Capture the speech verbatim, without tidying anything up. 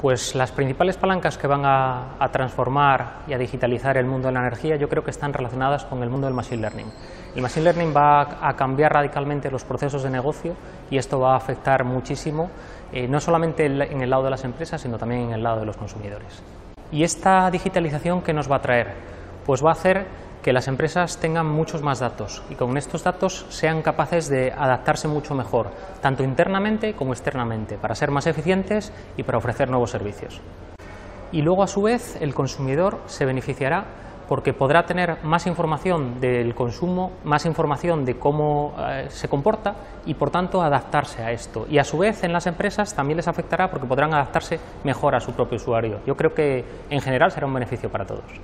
Pues las principales palancas que van a, a transformar y a digitalizar el mundo de la energía yo creo que están relacionadas con el mundo del Machine Learning. El Machine Learning va a, a cambiar radicalmente los procesos de negocio y esto va a afectar muchísimo, eh, no solamente en el lado de las empresas, sino también en el lado de los consumidores. ¿Y esta digitalización qué nos va a traer? Pues va a hacer que las empresas tengan muchos más datos y con estos datos sean capaces de adaptarse mucho mejor, tanto internamente como externamente, para ser más eficientes y para ofrecer nuevos servicios. Y luego, a su vez, el consumidor se beneficiará porque podrá tener más información del consumo, más información de cómo eh, se comporta y, por tanto, adaptarse a esto. Y, a su vez, en las empresas también les afectará porque podrán adaptarse mejor a su propio usuario. Yo creo que, en general, será un beneficio para todos.